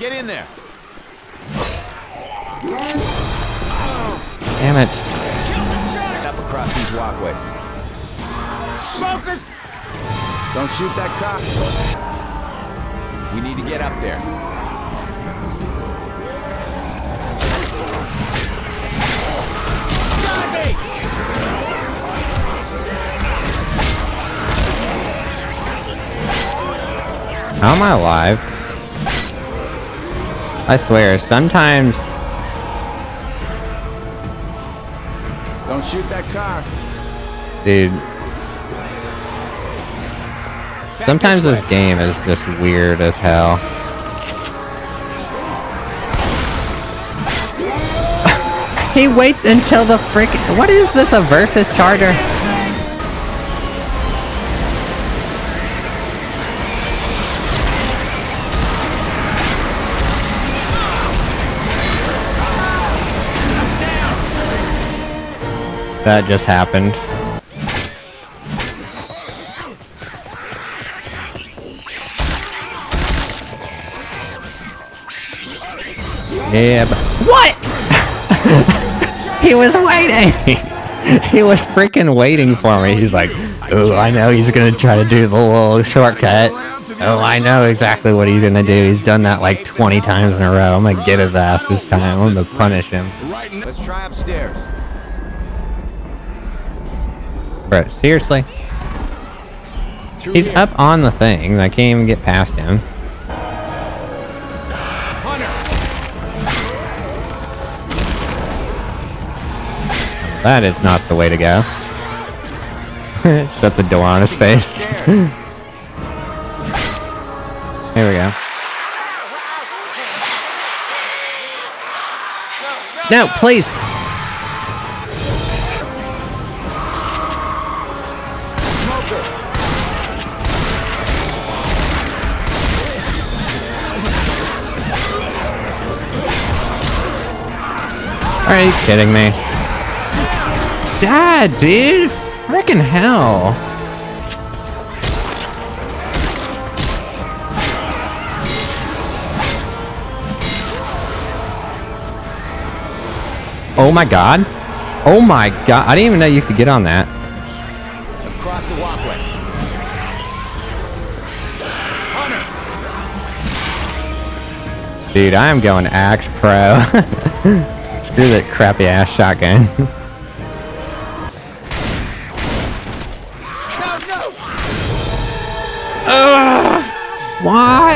Get in there. Damn it. Up across these walkways. Smokers! Don't shoot that cop. We need to get up there. How am I alive? I swear, sometimes... Don't shoot that car. Dude. Sometimes this game is just weird as hell. He waits until the frickin'... What is this, a versus charger? That just happened. Yeah, but what? He was waiting. He was freaking waiting for me. He's like, oh, I know he's gonna try to do the little shortcut. Oh, I know exactly what he's gonna do. He's done that like 20 times in a row. I'm gonna get his ass this time. I'm gonna punish him. Let's try upstairs. Bro, seriously? He's up on the thing. I can't even get past him. Hunter. That is not the way to go. Shut the door on his face. Here we go. No, please! Are you kidding me? Dad, dude! Frickin' hell! Oh my god! Oh my god! I didn't even know you could get on that. Across the walkway. Hunter. Dude, I am going axe pro. Screw that crappy ass shotgun. No, no. Why?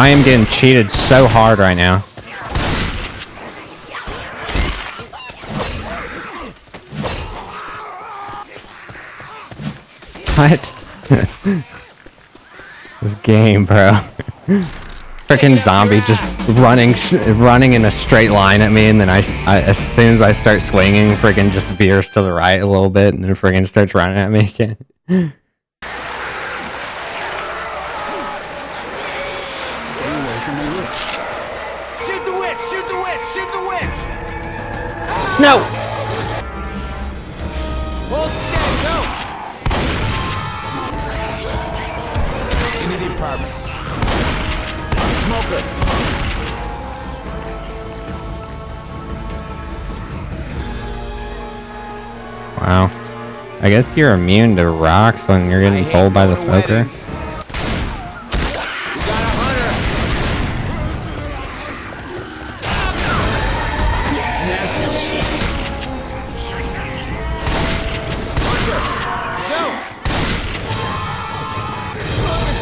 I am getting cheated so hard right now. What? This game, bro. Frickin' zombie just running in a straight line at me, and then I as soon as I start swinging, frickin' just veers to the right a little bit, and then frickin' starts running at me again. No! Hold steady, go! Into the apartment. Smoker. Wow. I guess you're immune to rocks when you're getting pulled by the smoker. Weddings.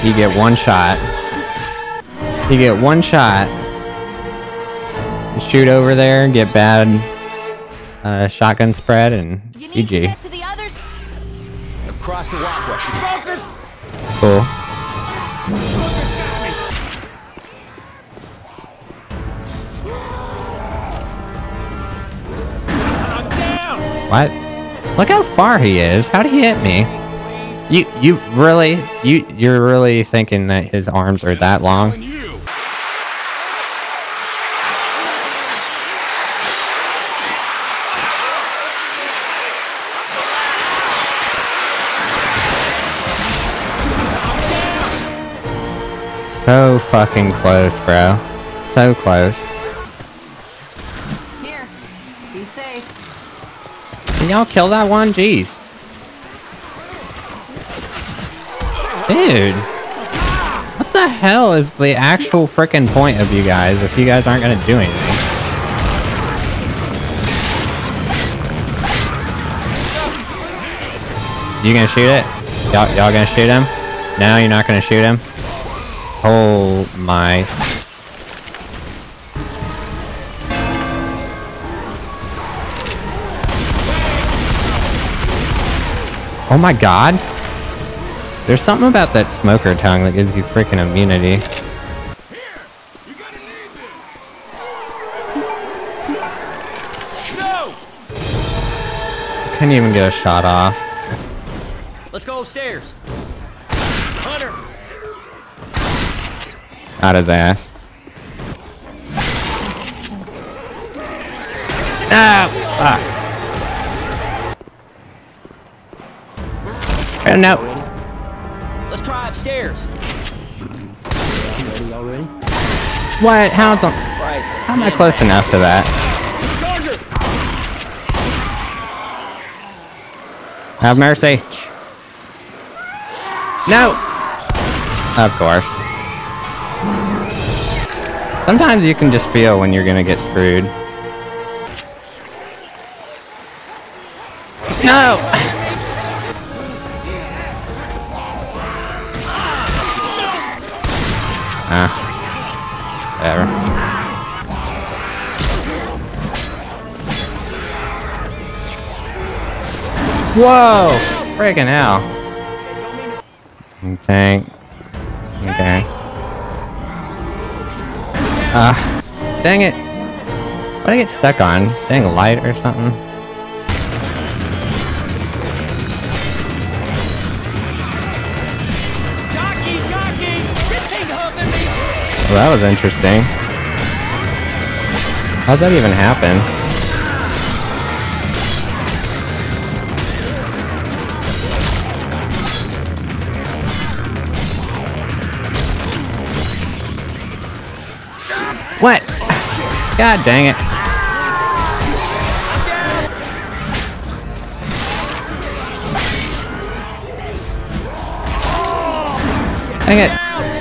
You get one shot. You get one shot. You shoot over there, get bad shotgun spread, and GG. Across the walkway. Focus! Cool. Focus, got me. I'm down. What? Look how far he is. How'd he hit me? You're really thinking that his arms are that long? So fucking close, bro. So close. Here, be safe. Can y'all kill that one? Jeez. Dude, what the hell is the actual frickin' point of you guys if you guys aren't gonna do anything? You gonna shoot it? Y'all gonna shoot him? No, you're not gonna shoot him? Oh my... Oh my god! There's something about that smoker tongue that gives you freaking immunity. Here, you gotta need this. No! Couldn't even get a shot off. Let's go upstairs. Hunter. Out his ass. Ah! Fuck. Oh, no. Let's try upstairs. Y'all ready? What? How am I close enough to that? Charger. Have mercy. No! Of course. Sometimes you can just feel when you're gonna get screwed. No! Whatever. Whoa! Freaking hell. Okay. Okay. Dang it. What did I get stuck on? Dang, a light or something? Well, that was interesting. How's that even happen? What? God dang it. Dang it.